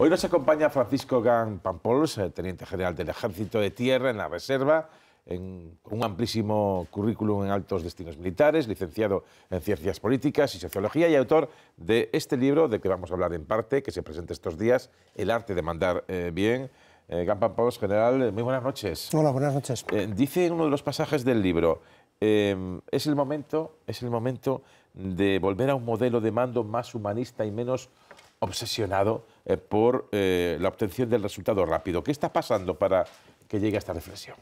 Hoy nos acompaña Francisco Gan Pampols, teniente general del Ejército de Tierra en la Reserva, con un amplísimo currículum en altos destinos militares, licenciado en Ciencias Políticas y Sociología y autor de este libro del que vamos a hablar en parte, que se presenta estos días, El arte de mandar bien. Gan Pampols, general, muy buenas noches. Hola, buenas noches. Dice en uno de los pasajes del libro, es el momento de volver a un modelo de mando más humanista y menos obsesionado por la obtención del resultado rápido. ¿Qué está pasando para que llegue a esta reflexión?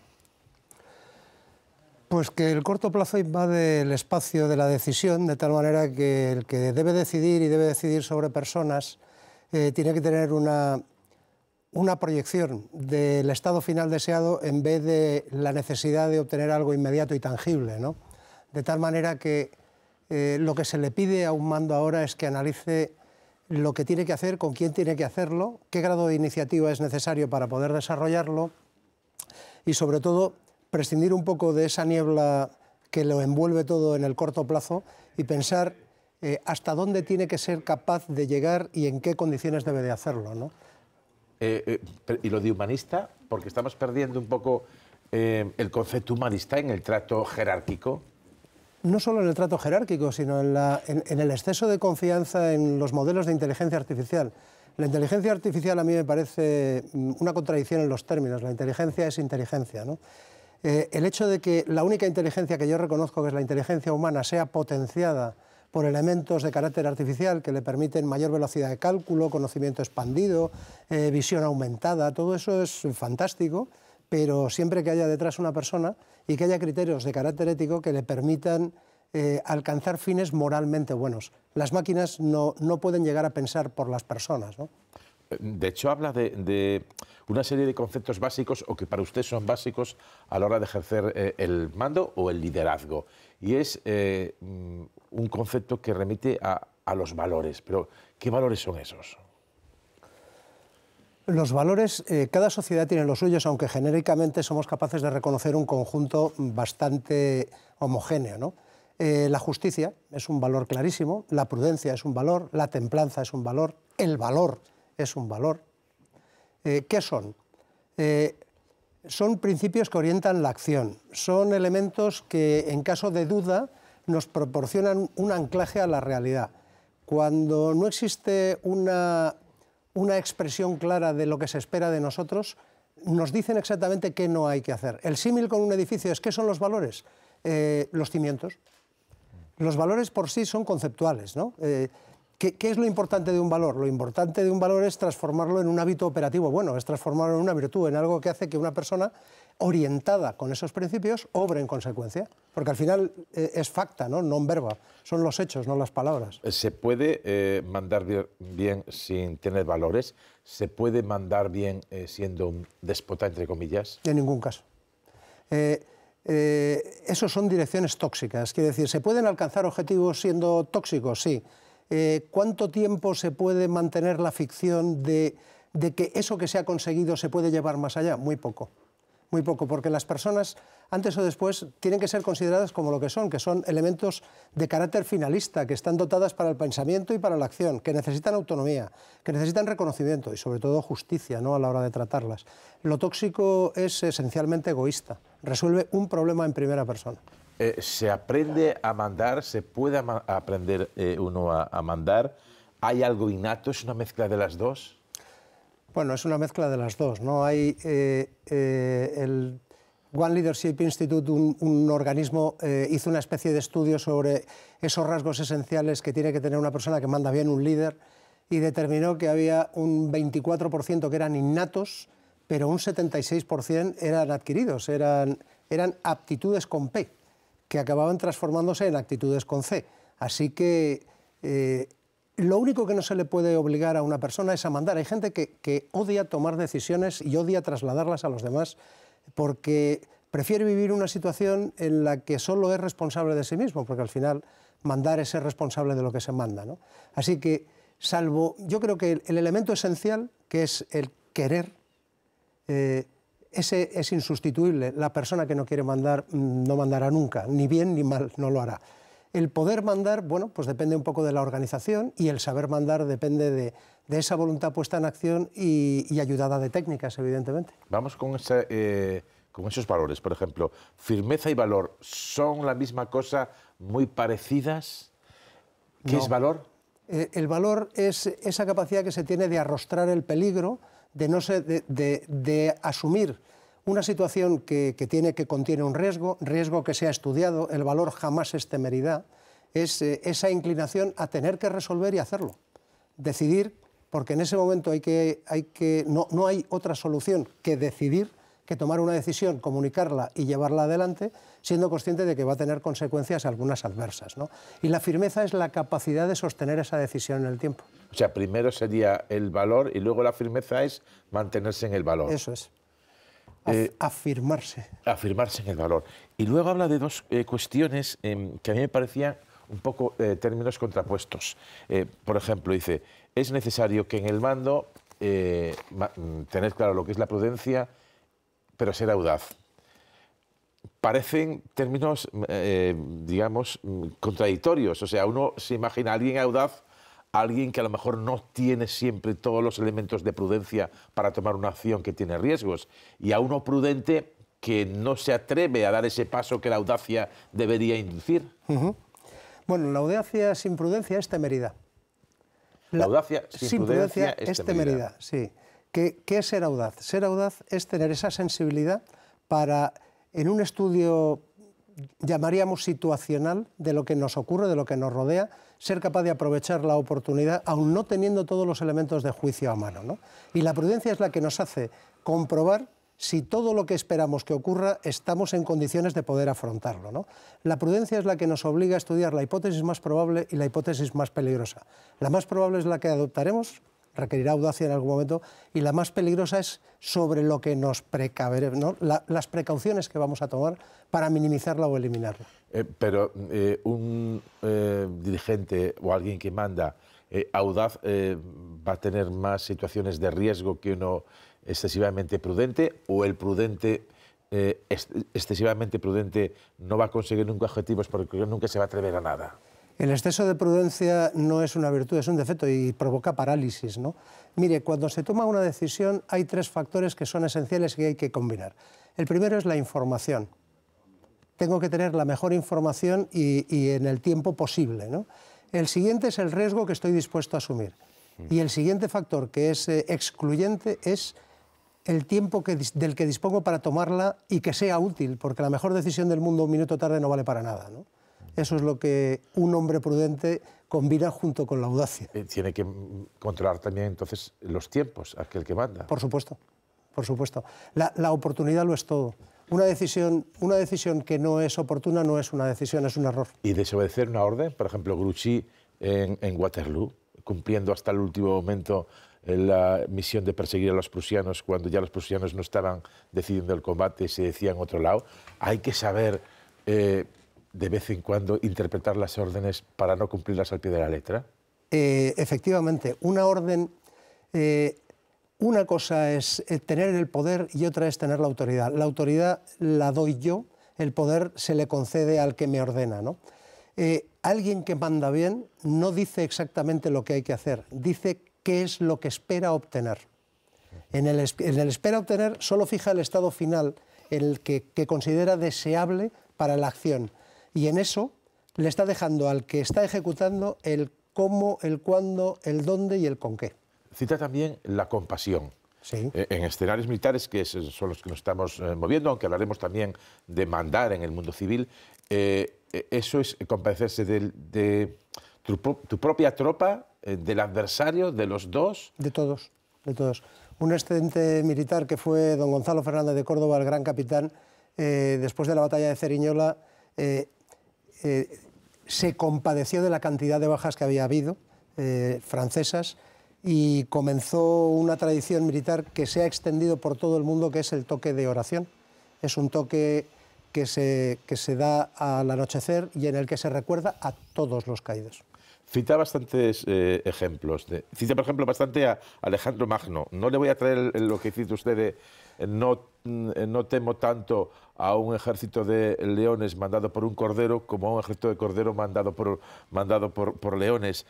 Pues que el corto plazo invade el espacio de la decisión, de tal manera que el que debe decidir y debe decidir sobre personas tiene que tener una proyección del estado final deseado en vez de la necesidad de obtener algo inmediato y tangible, ¿no? De tal manera que lo que se le pide a un mando ahora es que analice lo que tiene que hacer, con quién tiene que hacerlo, qué grado de iniciativa es necesario para poder desarrollarlo y, sobre todo, prescindir un poco de esa niebla que lo envuelve todo en el corto plazo y pensar hasta dónde tiene que ser capaz de llegar y en qué condiciones debe de hacerlo, ¿no? Y lo de humanista, porque estamos perdiendo un poco el concepto humanista en el trato jerárquico. No solo en el trato jerárquico, sino en el exceso de confianza en los modelos de inteligencia artificial. La inteligencia artificial a mí me parece una contradicción en los términos. La inteligencia es inteligencia, ¿no? El hecho de que la única inteligencia que yo reconozco, que es la inteligencia humana, sea potenciada por elementos de carácter artificial que le permiten mayor velocidad de cálculo, conocimiento expandido, visión aumentada, todo eso es fantástico, pero siempre que haya detrás una persona y que haya criterios de carácter ético que le permitan alcanzar fines moralmente buenos. Las máquinas no pueden llegar a pensar por las personas, ¿no? De hecho, habla de una serie de conceptos básicos o que para usted son básicos a la hora de ejercer el mando o el liderazgo. Y es un concepto que remite a los valores. Pero, ¿qué valores son esos? Los valores, cada sociedad tiene los suyos, aunque genéricamente somos capaces de reconocer un conjunto bastante homogéneo, ¿no? La justicia es un valor clarísimo, la prudencia es un valor, la templanza es un valor, el valor es un valor. ¿Qué son? Son principios que orientan la acción, son elementos que en caso de duda nos proporcionan un anclaje a la realidad. Cuando no existe una expresión clara de lo que se espera de nosotros, nos dicen exactamente qué no hay que hacer. El símil con un edificio es, ¿qué son los valores? Los cimientos. Los valores por sí son conceptuales, ¿no? ¿Qué es lo importante de un valor? Lo importante de un valor es transformarlo en un hábito operativo bueno, es transformarlo en una virtud, en algo que hace que una persona orientada con esos principios obre en consecuencia. Porque al final es facta, ¿no? Non verba. Son los hechos, no las palabras. ¿Se puede mandar bien sin tener valores? ¿Se puede mandar bien siendo un déspota, entre comillas? En ningún caso. Esos son direcciones tóxicas. Quiere decir, ¿se pueden alcanzar objetivos siendo tóxicos? Sí. ¿Cuánto tiempo se puede mantener la ficción de que eso que se ha conseguido se puede llevar más allá? Muy poco. Muy poco, porque las personas, antes o después, tienen que ser consideradas como lo que son elementos de carácter finalista, que están dotadas para el pensamiento y para la acción, que necesitan autonomía, que necesitan reconocimiento y, sobre todo, justicia, ¿no?, a la hora de tratarlas. Lo tóxico es esencialmente egoísta, resuelve un problema en primera persona. ¿Se aprende a mandar? ¿Se puede aprender uno a mandar? ¿Hay algo innato? ¿Es una mezcla de las dos? Bueno, es una mezcla de las dos, ¿no? Hay el Global Leadership Institute, un organismo, hizo una especie de estudio sobre esos rasgos esenciales que tiene que tener una persona que manda bien, un líder, y determinó que había un 24% que eran innatos, pero un 76% eran adquiridos, eran aptitudes con P, que acababan transformándose en actitudes con C. Así que lo único que no se le puede obligar a una persona es a mandar. Hay gente que odia tomar decisiones y odia trasladarlas a los demás porque prefiere vivir una situación en la que solo es responsable de sí mismo, porque al final mandar es ser responsable de lo que se manda, ¿no? Así que, salvo, yo creo que el elemento esencial, que es el querer, ese es insustituible. La persona que no quiere mandar no mandará nunca, ni bien ni mal, no lo hará. El poder mandar, bueno, pues depende un poco de la organización, y el saber mandar depende de esa voluntad puesta en acción y ayudada de técnicas, evidentemente. Vamos con esa, con esos valores, por ejemplo. ¿Firmeza y valor son la misma cosa, muy parecidas? ¿Qué es valor? El valor es esa capacidad que se tiene de arrostrar el peligro, de asumir una situación que contiene un riesgo que se ha estudiado. El valor jamás es temeridad, es esa inclinación a tener que resolver y hacerlo. Decidir, porque en ese momento no hay otra solución que decidir, que tomar una decisión, comunicarla y llevarla adelante, siendo consciente de que va a tener consecuencias algunas adversas, ¿no? Y la firmeza es la capacidad de sostener esa decisión en el tiempo. O sea, primero sería el valor y luego la firmeza es mantenerse en el valor. Eso es. Afirmarse. Afirmarse en el valor. Y luego habla de dos cuestiones que a mí me parecían un poco términos contrapuestos. Por ejemplo, dice, es necesario que en el mando tener claro lo que es la prudencia, pero ser audaz. Parecen términos, digamos, contradictorios. O sea, uno se imagina a alguien audaz, a alguien que a lo mejor no tiene siempre todos los elementos de prudencia para tomar una acción que tiene riesgos, y a uno prudente que no se atreve a dar ese paso que la audacia debería inducir. Bueno, la audacia sin prudencia es temeridad. La audacia sin prudencia es temeridad, sí. ¿Qué es ser audaz? Ser audaz es tener esa sensibilidad para, en un estudio, llamaríamos situacional, de lo que nos ocurre, de lo que nos rodea, ser capaz de aprovechar la oportunidad, aun no teniendo todos los elementos de juicio a mano, ¿no? Y la prudencia es la que nos hace comprobar si todo lo que esperamos que ocurra estamos en condiciones de poder afrontarlo, ¿no? La prudencia es la que nos obliga a estudiar la hipótesis más probable y la hipótesis más peligrosa. La más probable es la que adoptaremos, requerirá audacia en algún momento, y la más peligrosa es sobre lo que nos precaveremos, ¿no? Las precauciones que vamos a tomar para minimizarla o eliminarla. Pero un dirigente o alguien que manda audaz va a tener más situaciones de riesgo que uno excesivamente prudente, o el prudente excesivamente prudente no va a conseguir nunca objetivos porque nunca se va a atrever a nada. El exceso de prudencia no es una virtud, es un defecto y provoca parálisis, ¿no? Mire, cuando se toma una decisión hay tres factores que son esenciales y hay que combinar. El primero es la información. Tengo que tener la mejor información y en el tiempo posible, ¿no? El siguiente es el riesgo que estoy dispuesto a asumir. Y el siguiente factor, que es excluyente, es el tiempo del que dispongo para tomarla y que sea útil, porque la mejor decisión del mundo un minuto tarde no vale para nada, ¿no? Eso es lo que un hombre prudente combina junto con la audacia. Tiene que controlar también, entonces, los tiempos, aquel que manda. Por supuesto, por supuesto. La oportunidad lo es todo. Una decisión que no es oportuna no es una decisión, es un error. ¿Y desobedecer una orden? Por ejemplo, Grouchy en Waterloo, cumpliendo hasta el último momento la misión de perseguir a los prusianos cuando ya los prusianos no estaban decidiendo el combate y se decía en otro lado. Hay que saber... de vez en cuando interpretar las órdenes para no cumplirlas al pie de la letra? Efectivamente, una orden... una cosa es tener el poder y otra es tener la autoridad. La autoridad la doy yo, el poder se le concede al que me ordena, ¿no? Alguien que manda bien no dice exactamente lo que hay que hacer, dice qué es lo que espera obtener. En el espera obtener solo fija el estado final, el que considera deseable para la acción. Y en eso le está dejando al que está ejecutando el cómo, el cuándo, el dónde y el con qué. Cita también la compasión. Sí. En escenarios militares, que son los que nos estamos moviendo, aunque hablaremos también de mandar en el mundo civil, eso es compadecerse de tu propia tropa, del adversario, de los dos. De todos, de todos. Un excelente militar que fue don Gonzalo Fernández de Córdoba, el gran capitán, después de la batalla de Ceriñola, se compadeció de la cantidad de bajas que había habido, francesas, y comenzó una tradición militar que se ha extendido por todo el mundo, que es el toque de oración. Es un toque que se da al anochecer y en el que se recuerda a todos los caídos. Cita bastantes ejemplos. Cita, por ejemplo, bastante a Alejandro Magno. No le voy a traer lo que cita usted de no temo tanto a un ejército de leones mandado por un cordero como a un ejército de cordero mandado por leones.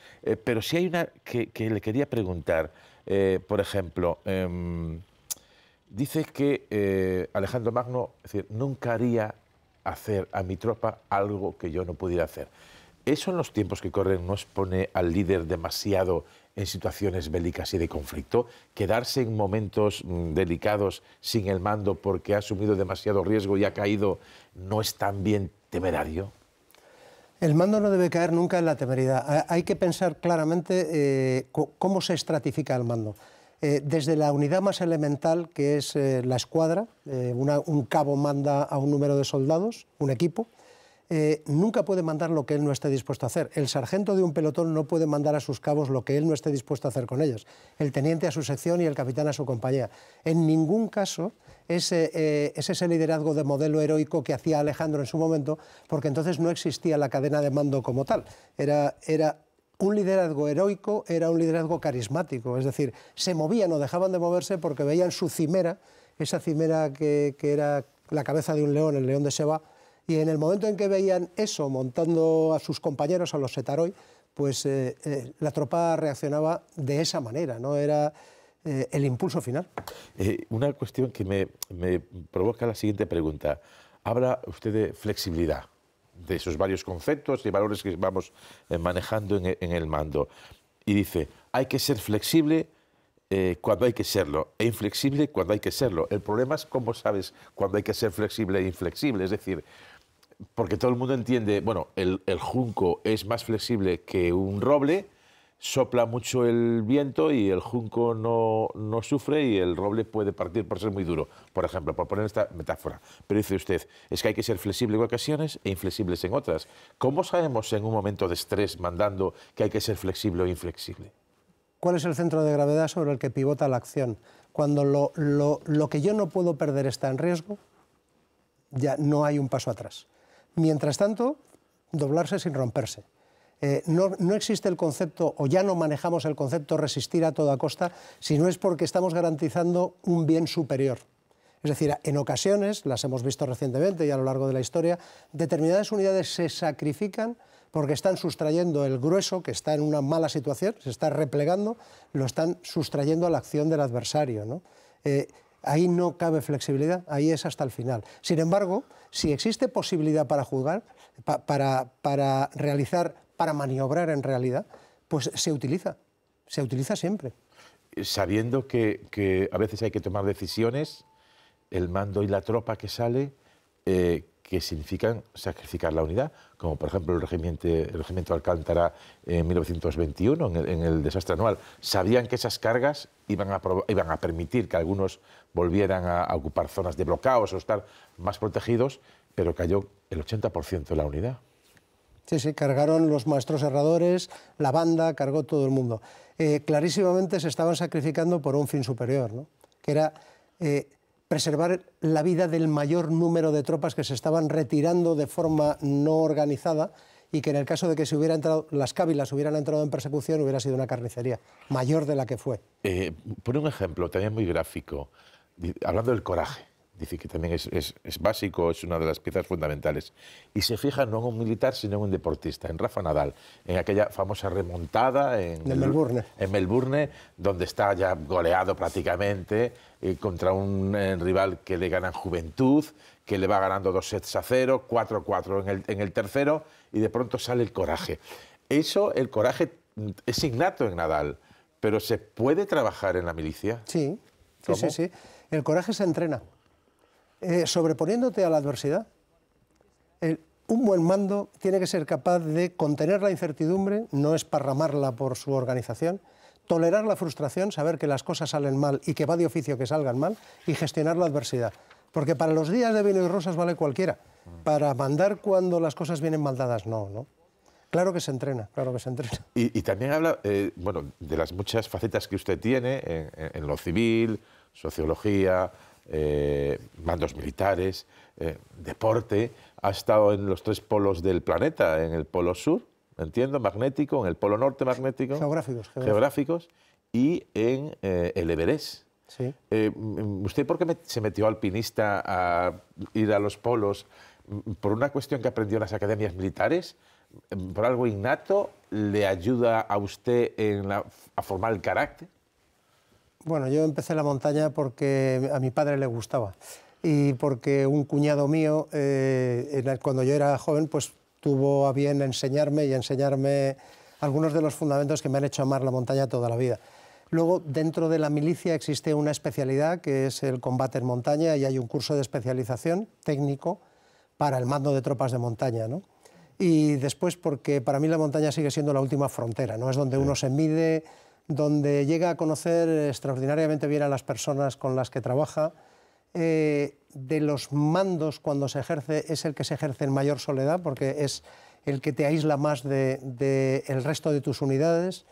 Pero sí hay una que le quería preguntar. Por ejemplo, dice que Alejandro Magno, es decir, nunca haría hacer a mi tropa algo que yo no pudiera hacer. ¿Eso en los tiempos que corren nos pone al líder demasiado en situaciones bélicas y de conflicto? ¿Quedarse en momentos delicados sin el mando porque ha asumido demasiado riesgo y ha caído no es también temerario? El mando no debe caer nunca en la temeridad. Hay que pensar claramente cómo se estratifica el mando. Desde la unidad más elemental, que es la escuadra, un cabo manda a un número de soldados, un equipo. Nunca puede mandar lo que él no esté dispuesto a hacer. El sargento de un pelotón no puede mandar a sus cabos lo que él no esté dispuesto a hacer con ellos. El teniente a su sección y el capitán a su compañía. En ningún caso es ese liderazgo de modelo heroico que hacía Alejandro en su momento, porque entonces no existía la cadena de mando como tal. Era un liderazgo heroico, era un liderazgo carismático. Es decir, se movían o dejaban de moverse porque veían su cimera, esa cimera que era la cabeza de un león, el león de Seba. Y en el momento en que veían eso montando a sus compañeros, a los Setaroi, pues la tropa reaccionaba de esa manera, ¿no? Era el impulso final. Una cuestión que me provoca la siguiente pregunta. Habla usted de flexibilidad, de esos varios conceptos y valores que vamos manejando en el mando. Y dice, hay que ser flexible cuando hay que serlo, e inflexible cuando hay que serlo. El problema es cómo sabes cuando hay que ser flexible e inflexible. Es decir, porque todo el mundo entiende, bueno, el junco es más flexible que un roble, sopla mucho el viento y el junco no sufre y el roble puede partir por ser muy duro, por ejemplo, por poner esta metáfora. Pero dice usted, es que hay que ser flexible en ocasiones e inflexibles en otras. ¿Cómo sabemos en un momento de estrés mandando que hay que ser flexible o inflexible? ¿Cuál es el centro de gravedad sobre el que pivota la acción? Cuando lo que yo no puedo perder está en riesgo, ya no hay un paso atrás. Mientras tanto, doblarse sin romperse. No existe el concepto, o ya no manejamos el concepto resistir a toda costa, si no es porque estamos garantizando un bien superior. Es decir, en ocasiones, las hemos visto recientemente y a lo largo de la historia, determinadas unidades se sacrifican porque están sustrayendo el grueso, que está en una mala situación, se está replegando, lo están sustrayendo a la acción del adversario, ¿no? Ahí no cabe flexibilidad, ahí es hasta el final. Sin embargo, si existe posibilidad para jugar, para realizar, para maniobrar en realidad, pues se utiliza siempre. Sabiendo que a veces hay que tomar decisiones, el mando y la tropa que sale, que significan sacrificar la unidad, como por ejemplo el regimiento Alcántara en 1921, en el desastre anual. Sabían que esas cargas iban a permitir que algunos volvieran a ocupar zonas de bloqueos o estar más protegidos, pero cayó el 80% de la unidad. Sí, cargaron los maestros herradores, la banda, cargó todo el mundo. Clarísimamente se estaban sacrificando por un fin superior, ¿no? Que era preservar la vida del mayor número de tropas que se estaban retirando de forma no organizada y que en el caso de que se hubiera entrado, las cávilas hubieran entrado en persecución, hubiera sido una carnicería mayor de la que fue. Por un ejemplo también muy gráfico, hablando del coraje, dice que también es básico, es una de las piezas fundamentales, y se fija no en un militar sino en un deportista, en Rafa Nadal, en aquella famosa remontada en Melbourne, donde está ya goleado prácticamente contra un rival que le gana en juventud, que le va ganando 2-0, 4-4 en el tercero, y de pronto sale el coraje. Eso, el coraje es innato en Nadal, pero ¿se puede trabajar en la milicia? Sí, sí. El coraje se entrena. Sobreponiéndote a la adversidad. Un buen mando tiene que ser capaz de contener la incertidumbre, no esparramarla por su organización, tolerar la frustración, saber que las cosas salen mal y que va de oficio que salgan mal, y gestionar la adversidad. Porque para los días de vino y rosas vale cualquiera. Para mandar cuando las cosas vienen mal dadas, no. Claro que se entrena, claro que se entrena. Y también habla de las muchas facetas que usted tiene en lo civil, sociología, mandos militares, deporte. Ha estado en los tres polos del planeta, en el polo sur, entiendo, magnético, en el polo norte magnético. Geográficos. Y en el Everest. Sí. ¿Usted por qué se metió alpinista a ir a los polos? ¿Por una cuestión que aprendió en las academias militares? ¿Por algo innato? ¿Le ayuda a usted a formar el carácter? Bueno, yo empecé la montaña porque a mi padre le gustaba y porque un cuñado mío, cuando yo era joven, pues tuvo a bien enseñarme algunos de los fundamentos que me han hecho amar la montaña toda la vida. Luego, dentro de la milicia existe una especialidad que es el combate en montaña y hay un curso de especialización técnico para el mando de tropas de montaña, ¿no? Y después, porque para mí la montaña sigue siendo la última frontera, ¿no? Es donde uno se mide, donde llega a conocer extraordinariamente bien a las personas con las que trabaja. De los mandos, cuando se ejerce, es el que se ejerce en mayor soledad, porque es el que te aísla más del resto de tus unidades.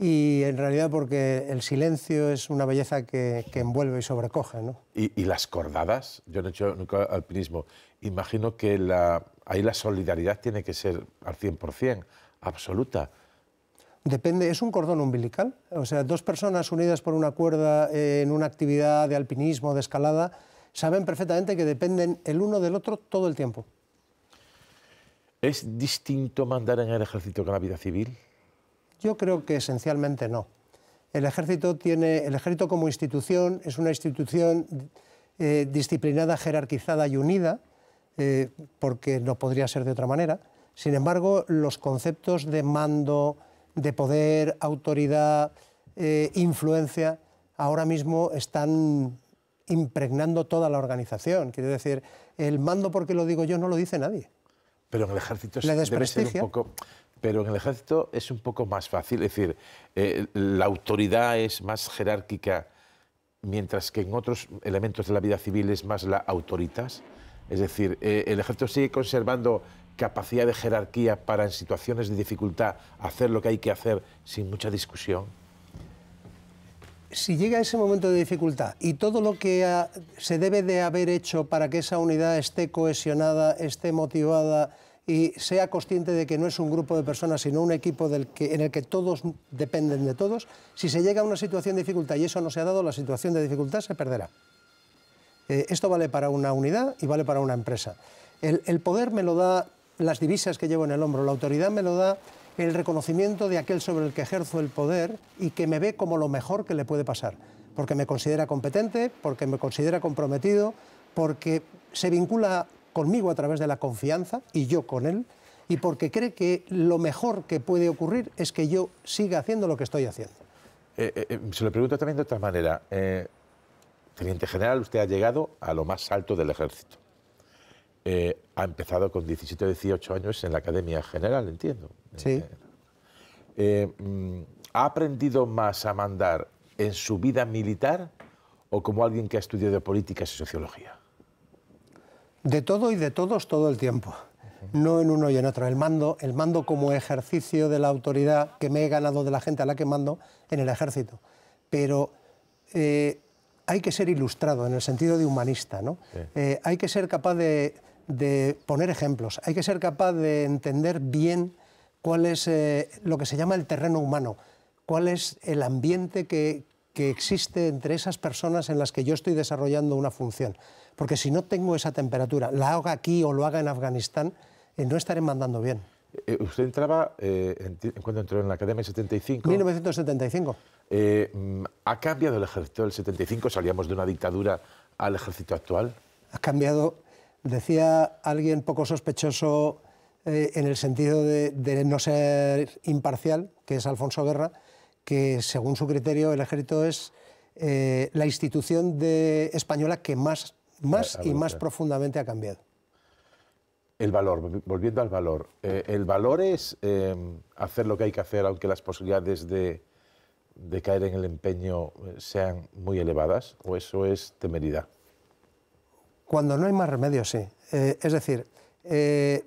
Y en realidad porque el silencio es una belleza que envuelve y sobrecoge, ¿no? ¿Y las cordadas? Yo no he hecho nunca alpinismo. Imagino que ahí la solidaridad tiene que ser al 100%, absoluta. Depende, es un cordón umbilical. O sea, dos personas unidas por una cuerda en una actividad de alpinismo, de escalada, saben perfectamente que dependen el uno del otro todo el tiempo. ¿Es distinto mandar en el ejército que en la vida civil? Yo creo que esencialmente no. El ejército como institución es una institución disciplinada, jerarquizada y unida, porque no podría ser de otra manera. Sin embargo, los conceptos de mando, de poder, autoridad, influencia, ahora mismo están impregnando toda la organización. Quiero decir, el mando, porque lo digo yo, no lo dice nadie. Pero en el ejército le desprestigia. Pero en el ejército es un poco más fácil, es decir, la autoridad es más jerárquica, mientras que en otros elementos de la vida civil es más la autoritas. Es decir, el ejército sigue conservando capacidad de jerarquía para en situaciones de dificultad hacer lo que hay que hacer sin mucha discusión. Si llega ese momento de dificultad y todo lo que se debe de haber hecho para que esa unidad esté cohesionada, esté motivada y sea consciente de que no es un grupo de personas, sino un equipo en el que todos dependen de todos, si se llega a una situación de dificultad y eso no se ha dado, la situación de dificultad se perderá. Esto vale para una unidad y vale para una empresa. El poder me lo da las divisas que llevo en el hombro, la autoridad me lo da el reconocimiento de aquel sobre el que ejerzo el poder y que me ve como lo mejor que le puede pasar, porque me considera competente, porque me considera comprometido, porque se vincula conmigo a través de la confianza y yo con él, y porque cree que lo mejor que puede ocurrir es que yo siga haciendo lo que estoy haciendo. Se lo pregunto también de otra manera. Teniente general, usted ha llegado a lo más alto del ejército. Ha empezado con 17 o 18 años en la Academia General, entiendo. Sí. ¿Ha aprendido más a mandar en su vida militar o como alguien que ha estudiado políticas y sociología? De todo y de todos todo el tiempo, no en uno y en otro. El mando como ejercicio de la autoridad que me he ganado de la gente a la que mando en el ejército. Pero hay que ser ilustrado en el sentido de humanista, ¿no? Sí. Hay que ser capaz de poner ejemplos, hay que ser capaz de entender bien cuál es lo que se llama el terreno humano, cuál es el ambiente que existe entre esas personas en las que yo estoy desarrollando una función. Porque si no tengo esa temperatura, la haga aquí o lo haga en Afganistán, no estaré mandando bien. ¿Usted entraba, cuando entró en la academia, en 75? 1975. ¿Ha cambiado el ejército del 75? ¿Salíamos de una dictadura al ejército actual? Ha cambiado, decía alguien poco sospechoso en el sentido de no ser imparcial, que es Alfonso Guerra, que según su criterio el ejército es la institución española que más profundamente ha cambiado. El valor, volviendo al valor. El valor es hacer lo que hay que hacer, aunque las posibilidades de caer en el empeño sean muy elevadas, o eso es temeridad. Cuando no hay más remedio, sí. Es decir,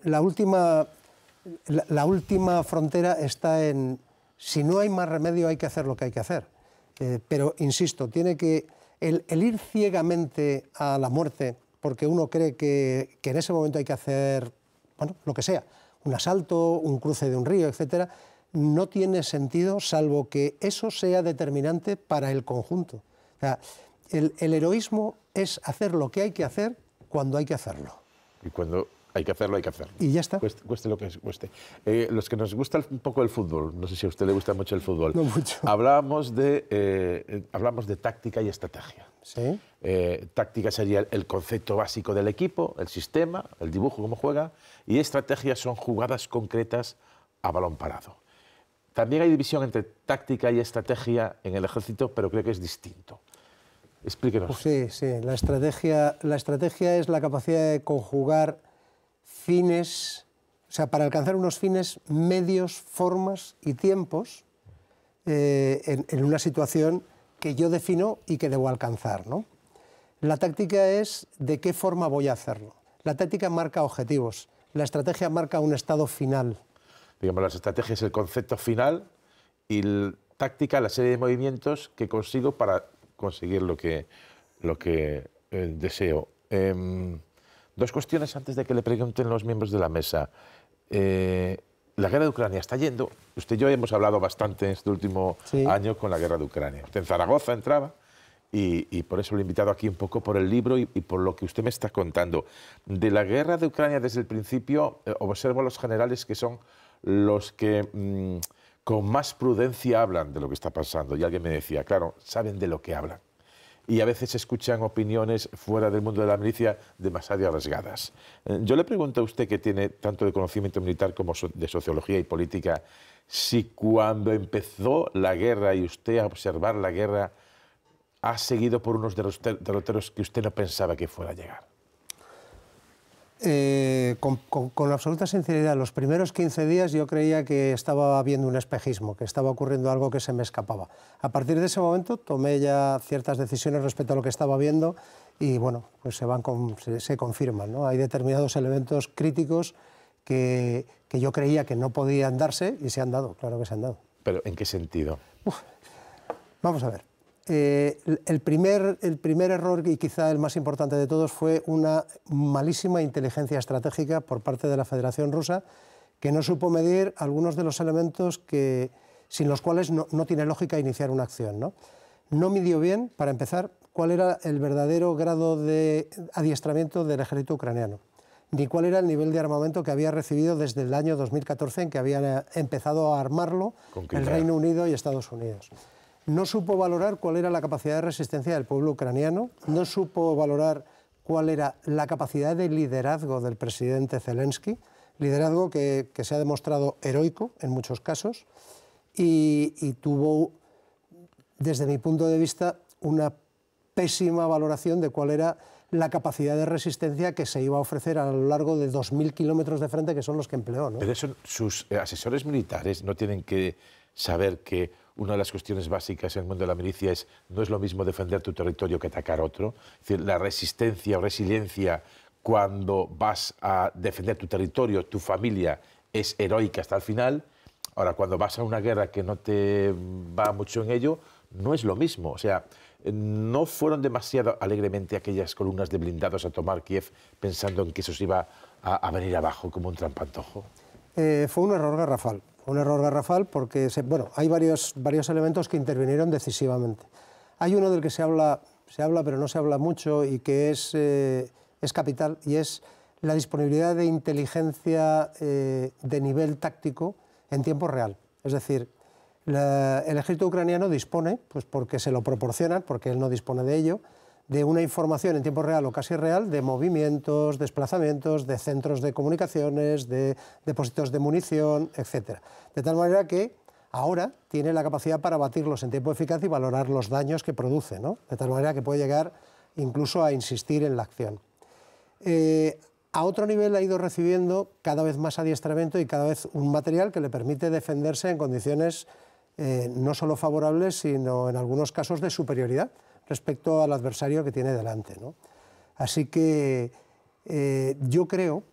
la última frontera está en... Si no hay más remedio, hay que hacer lo que hay que hacer. Pero, insisto, tiene que... El ir ciegamente a la muerte, porque uno cree que en ese momento hay que hacer, bueno, lo que sea, un asalto, un cruce de un río, etcétera, no tiene sentido salvo que eso sea determinante para el conjunto. O sea, el heroísmo es hacer lo que hay que hacer cuando hay que hacerlo. Y cuando hay que hacerlo, hay que hacerlo. Y ya está. Cueste lo que cueste. Los que nos gusta un poco el fútbol, no sé si a usted le gusta mucho el fútbol. No mucho. Hablamos de táctica y estrategia. Sí. Táctica sería el concepto básico del equipo, el sistema, el dibujo, cómo juega. Y estrategia son jugadas concretas a balón parado. También hay división entre táctica y estrategia en el ejército, pero creo que es distinto. Explíquenos. Pues sí, sí. La estrategia es la capacidad de conjugar fines, o sea, para alcanzar unos fines, medios, formas y tiempos en una situación que yo defino y que debo alcanzar, ¿no? La táctica es de qué forma voy a hacerlo. La táctica marca objetivos, la estrategia marca un estado final. Digamos, la estrategia es el concepto final y la táctica, la serie de movimientos que consigo para conseguir lo que deseo. Dos cuestiones antes de que le pregunten los miembros de la mesa. La guerra de Ucrania está yendo. Usted y yo hemos hablado bastante en este último año con la guerra de Ucrania. Usted en Zaragoza entraba y por eso lo he invitado aquí un poco por el libro y por lo que usted me está contando. De la guerra de Ucrania desde el principio observo a los generales que son los que con más prudencia hablan de lo que está pasando. Y alguien me decía, claro, saben de lo que hablan. Y a veces escuchan opiniones fuera del mundo de la milicia demasiado arriesgadas. Yo le pregunto a usted, que tiene tanto de conocimiento militar como de sociología y política, si cuando empezó la guerra y usted a observar la guerra ha seguido por unos derroteros que usted no pensaba que fuera a llegar. Con absoluta sinceridad, los primeros 15 días yo creía que estaba habiendo un espejismo, que estaba ocurriendo algo que se me escapaba. A partir de ese momento tomé ya ciertas decisiones respecto a lo que estaba viendo y bueno, pues se confirman, ¿no? Hay determinados elementos críticos que yo creía que no podían darse y se han dado, claro que se han dado. ¿Pero en qué sentido? Vamos a ver. El primer error, y quizá el más importante de todos, fue una malísima inteligencia estratégica por parte de la Federación Rusa, que no supo medir algunos de los elementos sin los cuales no tiene lógica iniciar una acción, ¿no? No midió bien, para empezar, cuál era el verdadero grado de adiestramiento del ejército ucraniano, ni cuál era el nivel de armamento que había recibido desde el año 2014, en que habían empezado a armarlo el Reino Unido y Estados Unidos. No supo valorar cuál era la capacidad de resistencia del pueblo ucraniano, no supo valorar cuál era la capacidad de liderazgo del presidente Zelensky, liderazgo que se ha demostrado heroico en muchos casos, y tuvo, desde mi punto de vista, una pésima valoración de cuál era la capacidad de resistencia que se iba a ofrecer a lo largo de 2.000 kilómetros de frente, que son los que empleó, ¿no? Pero eso, sus asesores militares no tienen que saber que una de las cuestiones básicas en el mundo de la milicia es no es lo mismo defender tu territorio que atacar otro. Es decir, la resistencia o resiliencia cuando vas a defender tu territorio, tu familia, es heroica hasta el final. Ahora, cuando vas a una guerra que no te va mucho en ello, no es lo mismo. O sea, no fueron demasiado alegremente aquellas columnas de blindados a tomar Kiev pensando en que eso se iba a venir abajo como un trampantojo. Fue un error garrafal. Un error garrafal porque, bueno, hay varios elementos que intervinieron decisivamente. Hay uno del que se habla pero no se habla mucho y que es capital, y es la disponibilidad de inteligencia de nivel táctico en tiempo real. Es decir, el ejército ucraniano dispone, pues porque se lo proporcionan, porque él no dispone de ello, de una información en tiempo real o casi real de movimientos, desplazamientos, de centros de comunicaciones, de depósitos de munición, etc. De tal manera que ahora tiene la capacidad para batirlos en tiempo eficaz y valorar los daños que produce, ¿no? De tal manera que puede llegar incluso a insistir en la acción. A otro nivel ha ido recibiendo cada vez más adiestramiento y cada vez un material que le permite defenderse en condiciones no solo favorables, sino en algunos casos de superioridad respecto al adversario que tiene delante, ¿no? Así que yo creo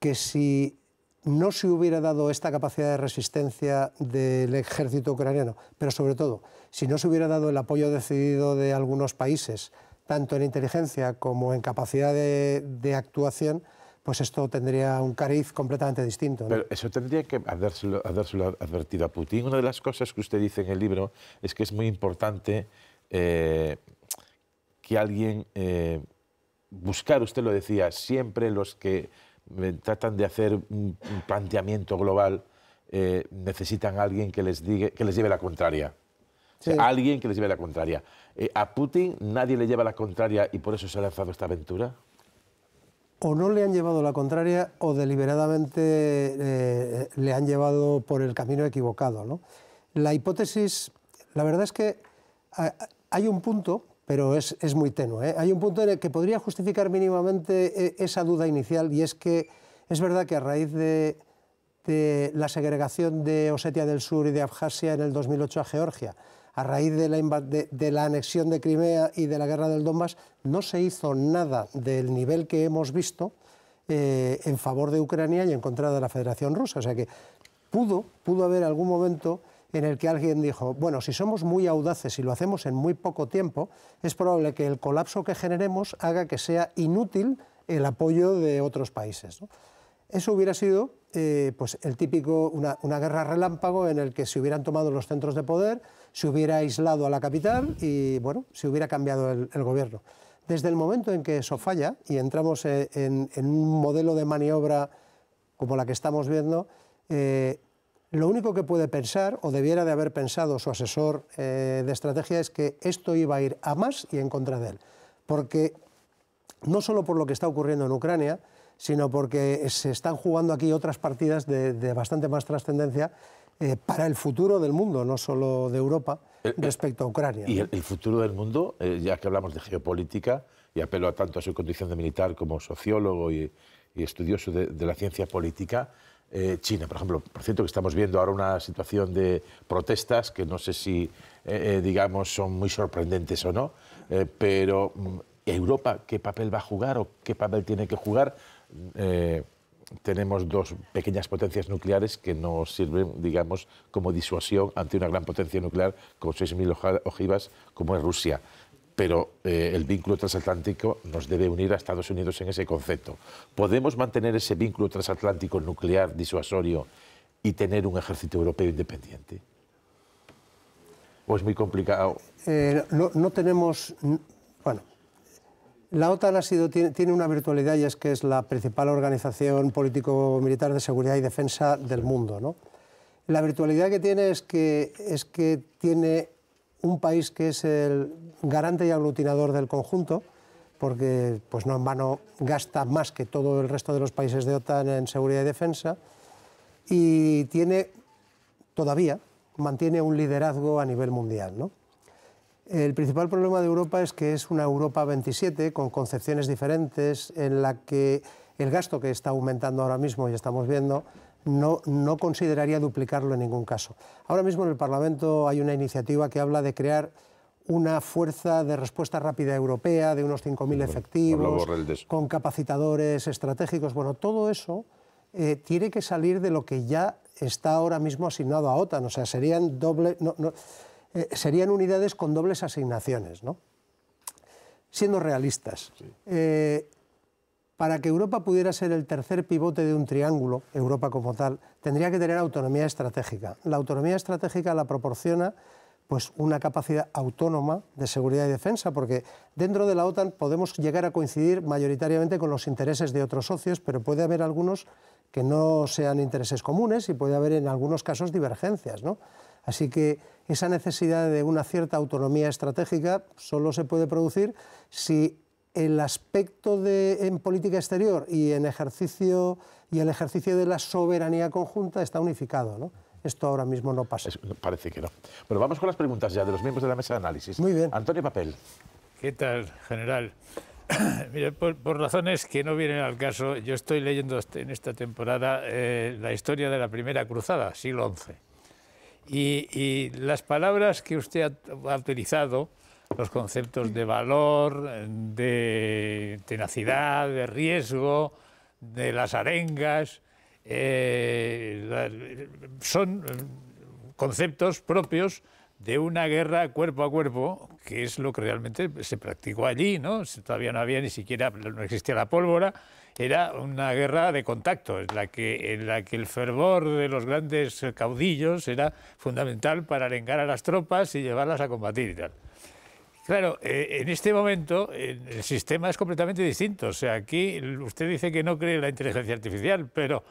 que si no se hubiera dado esta capacidad de resistencia del ejército ucraniano, pero sobre todo, si no se hubiera dado el apoyo decidido de algunos países, tanto en inteligencia como en capacidad de actuación, pues esto tendría un cariz completamente distinto, ¿no? Pero eso tendría que habérselo advertido a Putin. Una de las cosas que usted dice en el libro es que es muy importante que alguien... buscar, usted lo decía, siempre los que tratan de hacer un planteamiento global necesitan a alguien que les diga, que les lleve la contraria. Sí. O sea, alguien que les lleve la contraria. ¿A Putin nadie le lleva la contraria y por eso se ha lanzado esta aventura? O no le han llevado la contraria o deliberadamente le han llevado por el camino equivocado, ¿no? La hipótesis, la verdad es que hay un punto... pero es muy tenue, ¿eh? Hay un punto en el que podría justificar mínimamente esa duda inicial, y es que es verdad que a raíz de la segregación de Osetia del Sur y de Abjasia en el 2008 a Georgia, a raíz de la anexión de Crimea y de la guerra del Donbass, no se hizo nada del nivel que hemos visto en favor de Ucrania y en contra de la Federación Rusa. O sea que pudo haber algún momento en el que alguien dijo, bueno, si somos muy audaces y lo hacemos en muy poco tiempo, es probable que el colapso que generemos haga que sea inútil el apoyo de otros países, ¿no? Eso hubiera sido pues el típico, una guerra relámpago en el que se hubieran tomado los centros de poder, se hubiera aislado a la capital y, bueno, se hubiera cambiado el gobierno. Desde el momento en que eso falla y entramos en un modelo de maniobra como la que estamos viendo, lo único que puede pensar, o debiera de haber pensado su asesor de estrategia, es que esto iba a ir a más y en contra de él. Porque no solo por lo que está ocurriendo en Ucrania, sino porque se están jugando aquí otras partidas de bastante más trascendencia para el futuro del mundo, no solo de Europa, respecto a Ucrania. Y el futuro del mundo, ya que hablamos de geopolítica, y apelo tanto a su condición de militar como sociólogo y estudioso de la ciencia política, China, por ejemplo, por cierto que estamos viendo ahora una situación de protestas que no sé si, digamos, son muy sorprendentes o no, pero Europa, ¿qué papel va a jugar o qué papel tiene que jugar? Tenemos dos pequeñas potencias nucleares que nos sirven, digamos, como disuasión ante una gran potencia nuclear con 6.000 ojivas como es Rusia. Pero el vínculo transatlántico nos debe unir a Estados Unidos en ese concepto. ¿Podemos mantener ese vínculo transatlántico nuclear disuasorio y tener un ejército europeo independiente? ¿O es muy complicado? No tenemos... Bueno, la OTAN tiene una virtualidad, y es que es la principal organización político-militar de seguridad y defensa del mundo, ¿no? La virtualidad que tiene es que tiene... un país que es el garante y aglutinador del conjunto, porque pues no en vano gasta más que todo el resto de los países de OTAN en seguridad y defensa, y tiene, todavía mantiene un liderazgo a nivel mundial, ¿no? El principal problema de Europa es que es una Europa 27 con concepciones diferentes, en la que el gasto que está aumentando ahora mismo, y estamos viendo, no consideraría duplicarlo en ningún caso. Ahora mismo en el Parlamento hay una iniciativa que habla de crear una fuerza de respuesta rápida europea de unos 5.000 efectivos, con capacitadores estratégicos. Bueno, todo eso tiene que salir de lo que ya está ahora mismo asignado a OTAN. O sea, serían unidades con dobles asignaciones, ¿no? Siendo realistas. Sí. Para que Europa pudiera ser el tercer pivote de un triángulo, Europa como tal, tendría que tener autonomía estratégica. La autonomía estratégica la proporciona pues una capacidad autónoma de seguridad y defensa, porque dentro de la OTAN podemos llegar a coincidir mayoritariamente con los intereses de otros socios, pero puede haber algunos que no sean intereses comunes y puede haber en algunos casos divergencias, ¿no? Así que esa necesidad de una cierta autonomía estratégica solo se puede producir si el aspecto en política exterior y el ejercicio de la soberanía conjunta está unificado, ¿no? Esto ahora mismo no pasa. Parece que no. Bueno, vamos con las preguntas ya de los miembros de la mesa de análisis. Muy bien. Antonio Papel. ¿Qué tal, general? Mire, por razones que no vienen al caso, yo estoy leyendo en esta temporada la historia de la Primera Cruzada, siglo XI. Y las palabras que usted ha utilizado, los conceptos de valor, de tenacidad, de riesgo, de las arengas, son conceptos propios de una guerra cuerpo a cuerpo, que es lo que realmente se practicó allí, ¿no? Todavía no había ni siquiera, no existía la pólvora, era una guerra de contacto, en la que el fervor de los grandes caudillos era fundamental para arengar a las tropas y llevarlas a combatir y tal. Claro, en este momento el sistema es completamente distinto. O sea, aquí usted dice que no cree en la inteligencia artificial, pero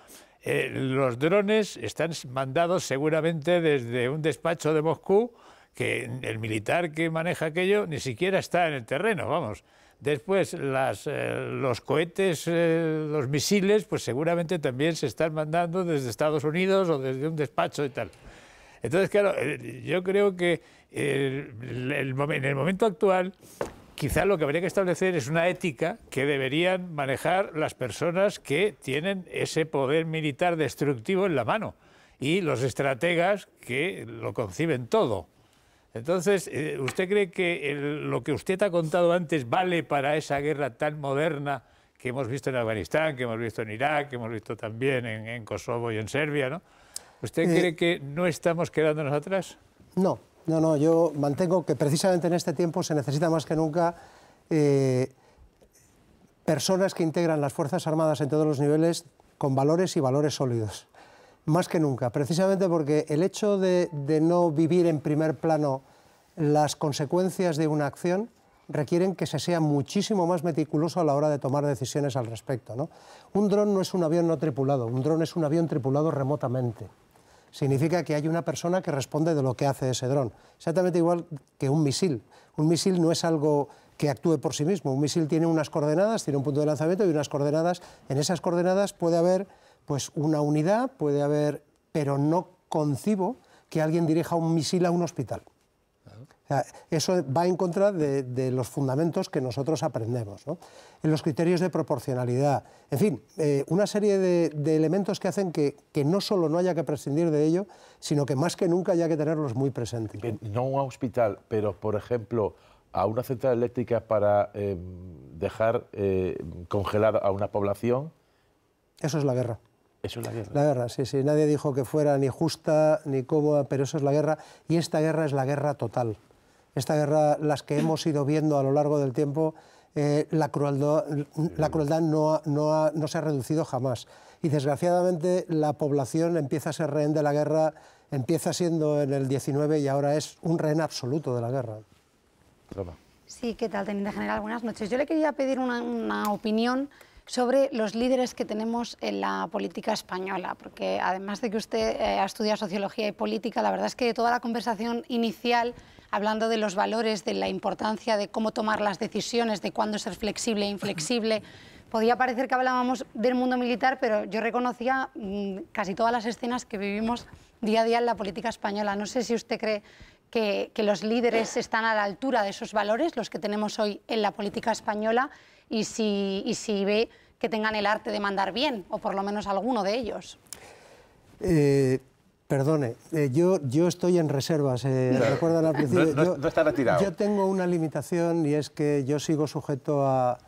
los drones están mandados seguramente desde un despacho de Moscú, que el militar que maneja aquello ni siquiera está en el terreno, vamos. Después, los cohetes, los misiles, pues seguramente también se están mandando desde Estados Unidos o desde un despacho y tal. Entonces, claro, yo creo que en el momento actual, quizá lo que habría que establecer es una ética que deberían manejar las personas que tienen ese poder militar destructivo en la mano y los estrategas que lo conciben todo. Entonces, ¿usted cree que lo que usted ha contado antes vale para esa guerra tan moderna que hemos visto en Afganistán, que hemos visto en Irak, que hemos visto también en Kosovo y en Serbia, ¿no? ¿Usted cree que no estamos quedándonos atrás? No, no, no. Yo mantengo que precisamente en este tiempo se necesita más que nunca personas que integran las Fuerzas Armadas en todos los niveles con valores y valores sólidos. Más que nunca, precisamente porque el hecho de no vivir en primer plano las consecuencias de una acción requieren que se sea muchísimo más meticuloso a la hora de tomar decisiones al respecto, ¿no? Un dron no es un avión no tripulado, un dron es un avión tripulado remotamente. Significa que hay una persona que responde de lo que hace ese dron. Exactamente igual que un misil. Un misil no es algo que actúe por sí mismo. Un misil tiene unas coordenadas, tiene un punto de lanzamiento y unas coordenadas. En esas coordenadas puede haber pues una unidad, puede haber, pero no concibo que alguien dirija un misil a un hospital. O sea, eso va en contra de los fundamentos que nosotros aprendemos, ¿no? En los criterios de proporcionalidad, en fin, una serie de elementos que hacen que no solo no haya que prescindir de ello, sino que más que nunca haya que tenerlos muy presentes. No a un hospital, pero por ejemplo a una central eléctrica para dejar congelar a una población. Eso es la guerra. Eso es la guerra. La guerra, sí, sí. Nadie dijo que fuera ni justa ni cómoda, pero eso es la guerra. Y esta guerra es la guerra total. Esta guerra, las que hemos ido viendo a lo largo del tiempo, la crueldad no se ha reducido jamás. Y desgraciadamente la población empieza a ser rehén de la guerra, empieza siendo en el 19 y ahora es un rehén absoluto de la guerra. Rafa. Sí, ¿qué tal, teniente general? Buenas noches. Yo le quería pedir una opinión sobre los líderes que tenemos en la política española, porque además de que usted ha estudiado sociología y política, la verdad es que toda la conversación inicial, hablando de los valores, de la importancia de cómo tomar las decisiones, de cuándo ser flexible e inflexible, podía parecer que hablábamos del mundo militar, pero yo reconocía casi todas las escenas que vivimos día a día en la política española. No sé si usted cree que los líderes están a la altura de esos valores, los que tenemos hoy en la política española, y si ve que tengan el arte de mandar bien, o por lo menos alguno de ellos. Perdone, yo estoy en reservas, recuerdan al principio. No está retirado. Yo tengo una limitación y es que yo sigo sujeto a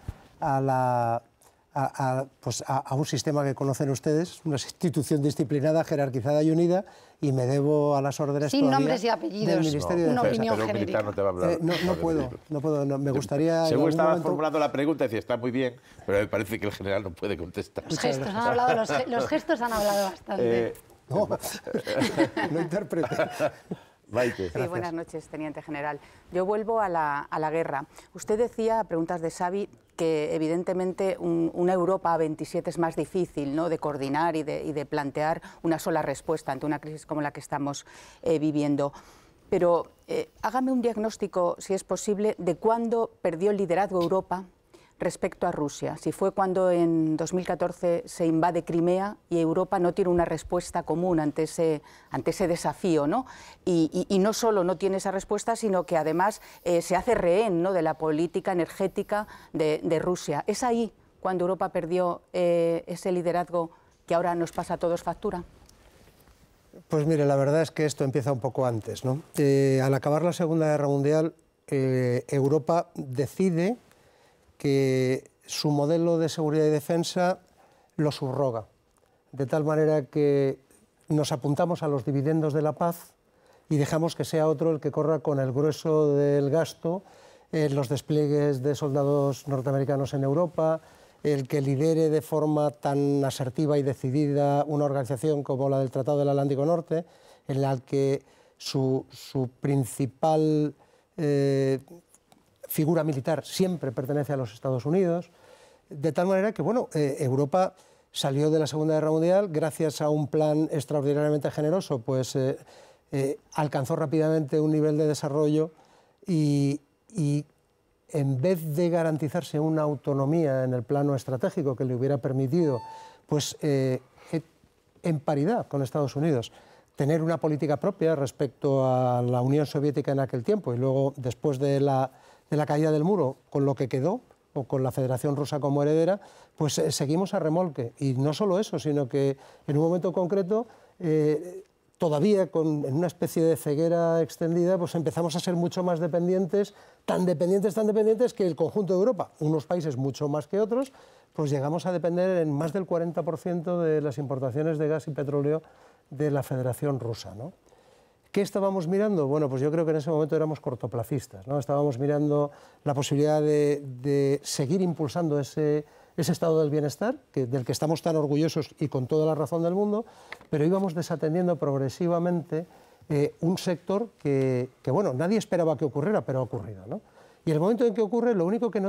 un sistema que conocen ustedes, una institución disciplinada, jerarquizada y unida, y me debo a las órdenes sin nombres y apellidos del Ministerio de Defensa. Una opinión genérica. No, te va a hablar, no puedo, no, me gustaría. Según estaba momento formulando la pregunta, decía, está muy bien, pero me parece que el general no puede contestar. Los gestos han hablado bastante. No, no interprete. Sí, buenas noches, teniente general. Yo vuelvo a la guerra. Usted decía, a preguntas de Xavi, que evidentemente una Europa a 27 es más difícil, ¿no?, de coordinar y de plantear una sola respuesta ante una crisis como la que estamos viviendo. Pero hágame un diagnóstico, si es posible, de cuándo perdió el liderazgo Europa respecto a Rusia. Si fue cuando en 2014 se invade Crimea y Europa no tiene una respuesta común ante ese desafío, ¿no? Y no solo no tiene esa respuesta, sino que además se hace rehén, ¿no?, de la política energética de Rusia. ¿Es ahí cuando Europa perdió ese liderazgo que ahora nos pasa a todos factura? Pues mire, la verdad es que esto empieza un poco antes, ¿no? Al acabar la Segunda Guerra Mundial, Europa decide que su modelo de seguridad y defensa lo subroga, de tal manera que nos apuntamos a los dividendos de la paz y dejamos que sea otro el que corra con el grueso del gasto, los despliegues de soldados norteamericanos en Europa, el que lidere de forma tan asertiva y decidida una organización como la del Tratado del Atlántico Norte, en la que su principal figura militar siempre pertenece a los Estados Unidos, de tal manera que bueno, Europa salió de la Segunda Guerra Mundial gracias a un plan extraordinariamente generoso, pues alcanzó rápidamente un nivel de desarrollo y en vez de garantizarse una autonomía en el plano estratégico que le hubiera permitido, pues en paridad con Estados Unidos, tener una política propia respecto a la Unión Soviética en aquel tiempo y luego después de la caída del muro, con lo que quedó, o con la Federación Rusa como heredera, pues seguimos a remolque. Y no solo eso, sino que en un momento concreto, todavía en una especie de ceguera extendida, pues empezamos a ser mucho más dependientes, tan dependientes que el conjunto de Europa, unos países mucho más que otros, pues llegamos a depender en más del 40% de las importaciones de gas y petróleo de la Federación Rusa, ¿no? ¿Qué estábamos mirando? Bueno, pues yo creo que en ese momento éramos cortoplacistas, ¿no? Estábamos mirando la posibilidad de seguir impulsando ese estado del bienestar, del que estamos tan orgullosos y con toda la razón del mundo, pero íbamos desatendiendo progresivamente un sector que, bueno, nadie esperaba que ocurriera, pero ha ocurrido, ¿no? Y el momento en que ocurre, lo único que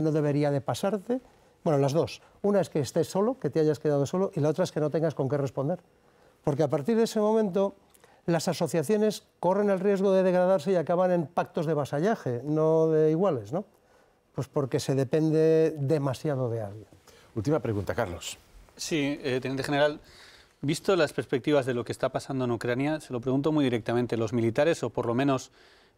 no debería de pasarte, bueno, las dos. Una es que estés solo, que te hayas quedado solo, y la otra es que no tengas con qué responder. Porque a partir de ese momento las asociaciones corren el riesgo de degradarse y acaban en pactos de vasallaje, no de iguales, ¿no? Pues porque se depende demasiado de alguien. Última pregunta, Carlos. Sí, Teniente General, visto las perspectivas de lo que está pasando en Ucrania, se lo pregunto muy directamente, ¿los militares, o por lo menos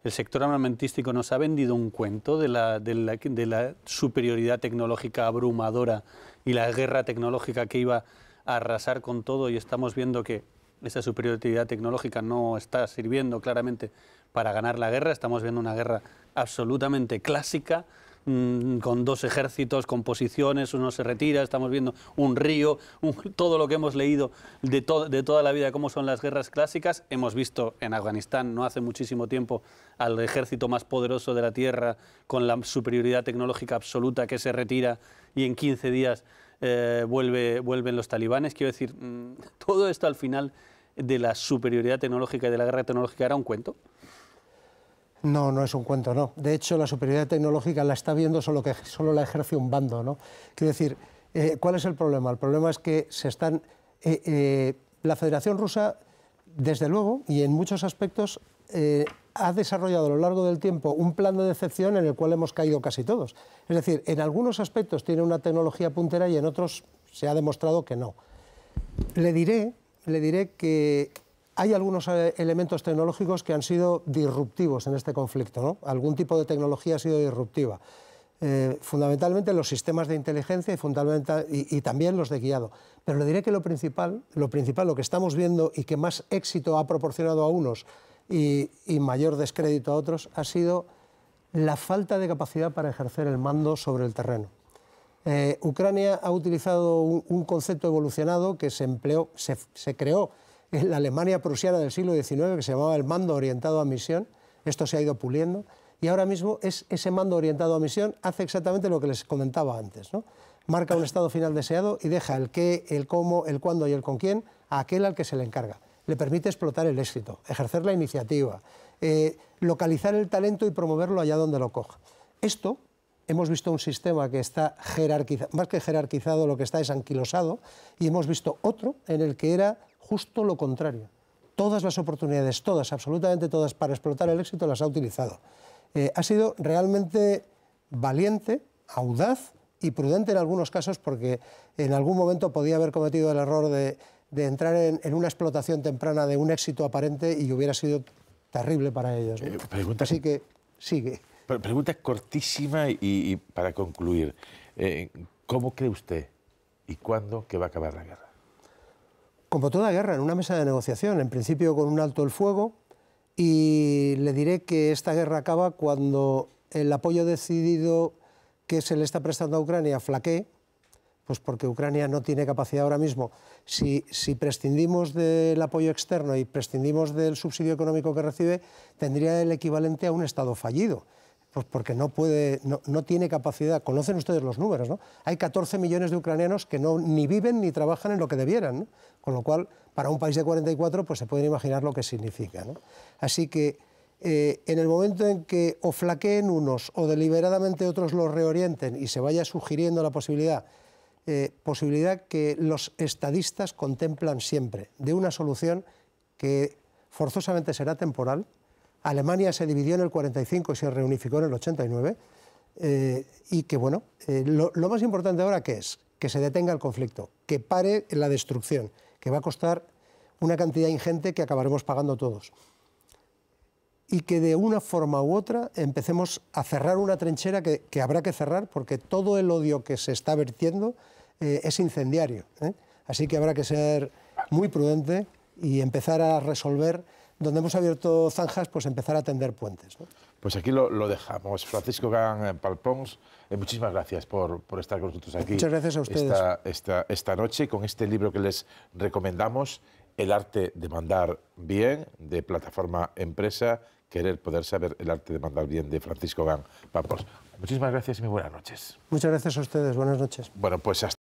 el sector armamentístico, nos ha vendido un cuento de la superioridad tecnológica abrumadora y la guerra tecnológica que iba a arrasar con todo, y estamos viendo que esa superioridad tecnológica no está sirviendo claramente para ganar la guerra? Estamos viendo una guerra absolutamente clásica, con dos ejércitos, con posiciones, uno se retira, estamos viendo un río, todo lo que hemos leído de toda la vida, cómo son las guerras clásicas. Hemos visto en Afganistán no hace muchísimo tiempo al ejército más poderoso de la Tierra, con la superioridad tecnológica absoluta, que se retira y en 15 días vuelven los talibanes. Quiero decir, todo esto al final de la superioridad tecnológica y de la guerra tecnológica, ¿era un cuento? No, no es un cuento, no. De hecho, la superioridad tecnológica la está viendo, solo la ejerce un bando, ¿no? Quiero decir, ¿cuál es el problema? El problema es que se están... la Federación Rusa, desde luego, y en muchos aspectos, ha desarrollado a lo largo del tiempo un plan de decepción en el cual hemos caído casi todos. Es decir, en algunos aspectos tiene una tecnología puntera y en otros se ha demostrado que no. Le diré que hay algunos elementos tecnológicos que han sido disruptivos en este conflicto, ¿no? Algún tipo de tecnología ha sido disruptiva. Fundamentalmente los sistemas de inteligencia y también los de guiado. Pero le diré que lo principal, lo que estamos viendo y que más éxito ha proporcionado a unos y mayor descrédito a otros, ha sido la falta de capacidad para ejercer el mando sobre el terreno. Ucrania ha utilizado un concepto evolucionado que se creó en la Alemania prusiana del siglo XIX, que se llamaba el mando orientado a misión. Esto se ha ido puliendo y ahora mismo ese mando orientado a misión hace exactamente lo que les comentaba antes, ¿no? Marca un estado final deseado y deja el qué, el cómo, el cuándo y el con quién a aquel al que se le encarga. Le permite explotar el éxito, ejercer la iniciativa, localizar el talento y promoverlo allá donde lo coja. Esto, hemos visto un sistema que está jerarquizado, más que jerarquizado, lo que está es anquilosado, y hemos visto otro en el que era justo lo contrario. Todas las oportunidades, todas, absolutamente todas, para explotar el éxito las ha utilizado. Ha sido realmente valiente, audaz y prudente en algunos casos, porque en algún momento podía haber cometido el error de entrar en una explotación temprana de un éxito aparente y hubiera sido terrible para ellos, ¿no? Así que sigue. Pregunta cortísima y para concluir. ¿Cómo cree usted y cuándo que va a acabar la guerra? Como toda guerra, en una mesa de negociación, en principio con un alto el fuego, y le diré que esta guerra acaba cuando el apoyo decidido que se le está prestando a Ucrania flaquee, Pues porque Ucrania no tiene capacidad ahora mismo. Si prescindimos del apoyo externo y prescindimos del subsidio económico que recibe, tendría el equivalente a un Estado fallido. Pues porque no puede, no tiene capacidad. Conocen ustedes los números, ¿no? Hay 14 millones de ucranianos que no, ni viven ni trabajan en lo que debieran, ¿no? Con lo cual, para un país de 44, pues se pueden imaginar lo que significa, ¿no? Así que, en el momento en que o flaqueen unos o deliberadamente otros los reorienten y se vaya sugiriendo la posibilidad, que los estadistas contemplan siempre, de una solución que forzosamente será temporal. Alemania se dividió en el 45 y se reunificó en el 89, y que, bueno, lo más importante ahora, ¿qué es? Que se detenga el conflicto, que pare la destrucción, que va a costar una cantidad ingente que acabaremos pagando todos. Y que de una forma u otra empecemos a cerrar una trinchera que habrá que cerrar, porque todo el odio que se está vertiendo es incendiario, ¿eh? Así que habrá que ser muy prudente y empezar a resolver, donde hemos abierto zanjas, pues empezar a tender puentes, ¿no? Pues aquí lo dejamos. Francisco Gan Pampols, muchísimas gracias por estar con nosotros aquí. Muchas gracias a ustedes. Esta noche, con este libro que les recomendamos, El arte de mandar bien, de Plataforma Empresa. Querer, poder, saber, el arte de mandar bien, de Francisco Gan Pampols. Muchísimas gracias y muy buenas noches. Muchas gracias a ustedes. Buenas noches. Bueno, pues hasta